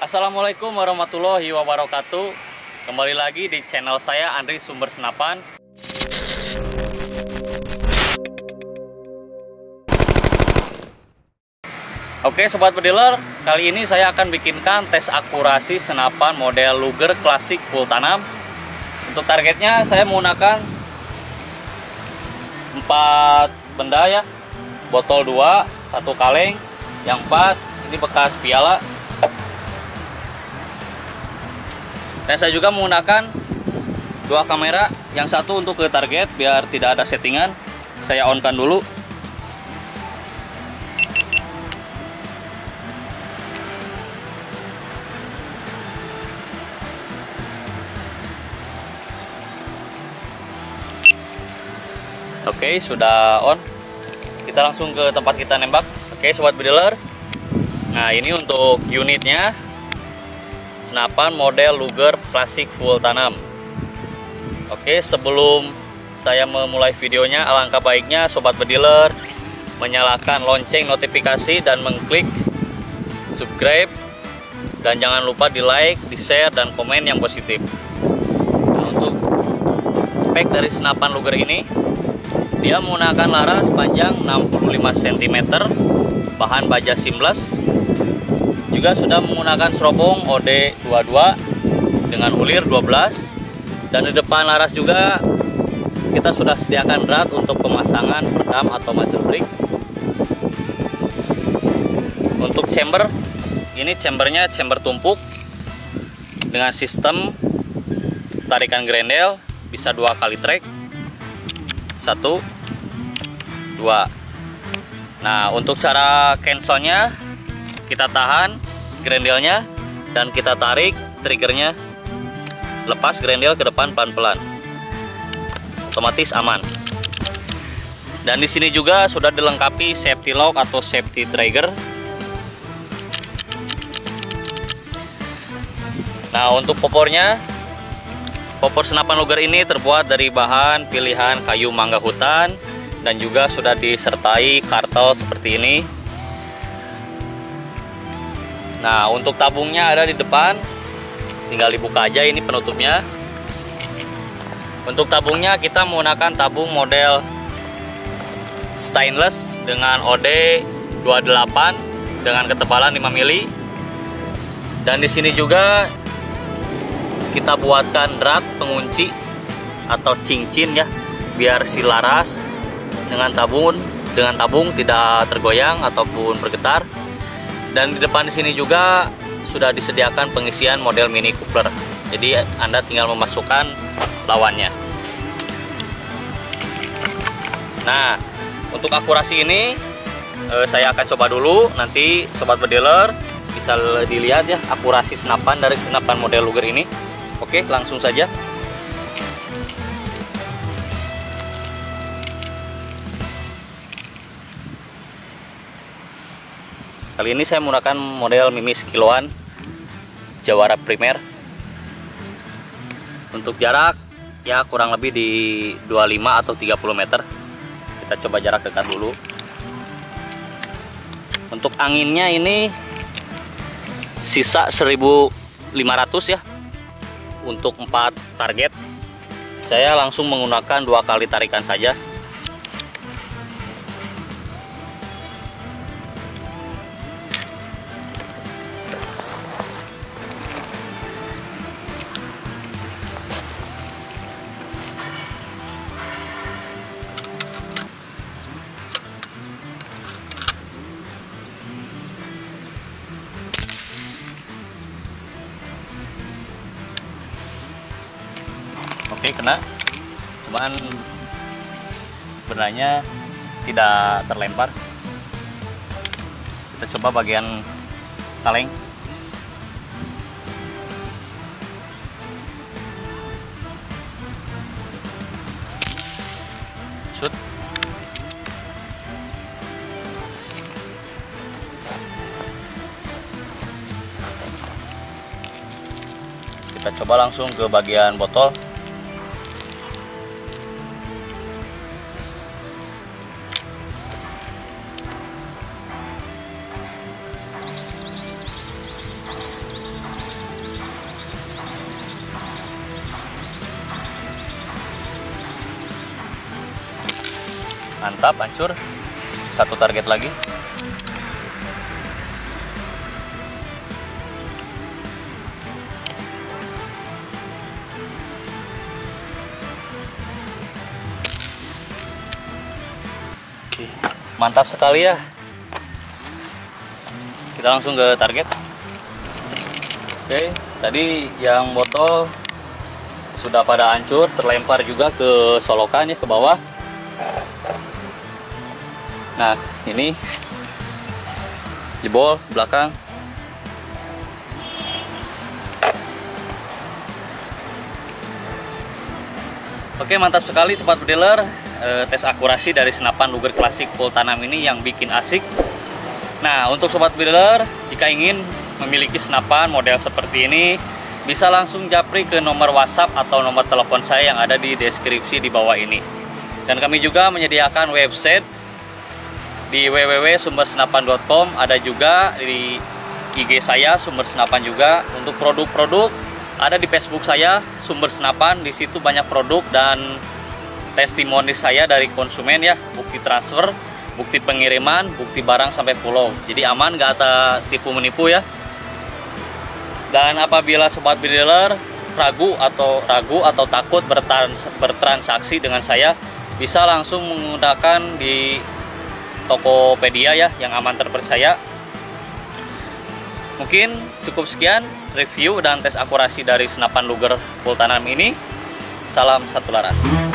Assalamualaikum warahmatullahi wabarakatuh. Kembali lagi di channel saya Andri Sumber Senapan. Oke sobat pediler, kali ini saya akan bikinkan tes akurasi senapan model Luger klasik full tanam. Untuk targetnya saya menggunakan 4 benda ya, botol 2, 1 kaleng, yang 4 ini bekas piala. Dan saya juga menggunakan 2 kamera, yang 1 untuk ke target biar tidak ada settingan. Saya on-kan dulu. Oke, sudah on. Kita langsung ke tempat kita nembak. Oke, sobat bediler. Nah, ini untuk unitnya. Senapan model Luger klasik full tanam. Oke, sebelum saya memulai videonya, alangkah baiknya sobat bediler menyalakan lonceng notifikasi dan mengklik subscribe, dan jangan lupa di like, di share, dan komen yang positif. Nah, untuk spek dari senapan Luger ini, dia menggunakan laras panjang 65 cm, bahan baja seamless. Juga sudah menggunakan serobong OD22 dengan ulir 12, dan di depan laras juga kita sudah sediakan drat untuk pemasangan peredam atau muzzle brake. Untuk chamber, ini chambernya chamber tumpuk dengan sistem tarikan grendel, bisa 2 kali track, 1, 2. Nah, untuk cara cancelnya kita tahan grendelnya dan kita tarik triggernya, lepas grendel ke depan pelan-pelan, otomatis aman. Dan di sini juga sudah dilengkapi safety lock atau safety trigger. Nah, untuk popornya, popor senapan Luger ini terbuat dari bahan pilihan kayu mangga hutan, dan juga sudah disertai kartel seperti ini. Nah, untuk tabungnya ada di depan, tinggal dibuka aja ini penutupnya. Untuk tabungnya kita menggunakan tabung model stainless dengan OD 28 dengan ketebalan 5 mili. Dan di sini juga kita buatkan drat pengunci atau cincin ya, biar si laras dengan tabung tidak tergoyang ataupun bergetar. Dan di depan di sini juga sudah disediakan pengisian model Mini Cooper, jadi Anda tinggal memasukkan lawannya. Nah, untuk akurasi ini saya akan coba dulu, nanti sobat bediler bisa dilihat ya akurasi senapan dari senapan model Luger ini. Oke, langsung saja. Kali ini saya menggunakan model MIMI Sekilowan Jawara Primer. Untuk jarak ya kurang lebih di 25 atau 30 meter. Kita coba jarak dekat dulu. Untuk anginnya ini sisa 1500 ya. Untuk 4 target saya langsung menggunakan 2 kali tarikan saja. Oke, kena, cuman benanya tidak terlempar. Kita coba bagian kaleng. Shoot. Kita coba langsung ke bagian botol. Mantap, hancur. Satu target lagi. Oke, mantap sekali ya. Kita langsung ke target. Oke, tadi yang botol sudah pada hancur, terlempar juga ke solokannya ke bawah. Nah, ini jebol belakang. Oke, mantap sekali sobat Bediler, tes akurasi dari senapan Luger klasik full tanam ini yang bikin asik. Nah, untuk sobat Bediler, jika ingin memiliki senapan model seperti ini, bisa langsung japri ke nomor WhatsApp atau nomor telepon saya yang ada di deskripsi di bawah ini. Dan kami juga menyediakan website di www.sumbersenapan.com, ada juga di IG saya Sumber Senapan juga. Untuk produk-produk ada di Facebook saya Sumber Senapan, di situ banyak produk dan testimoni saya dari konsumen ya, bukti transfer, bukti pengiriman, bukti barang sampai pulau. Jadi aman, gak ada tipu menipu ya. Dan apabila sobat Bediler ragu atau takut bertransaksi dengan saya, bisa langsung menggunakan di Tokopedia ya, yang aman terpercaya. Mungkin cukup sekian review dan tes akurasi dari senapan Luger full tanam ini. Salam satu laras.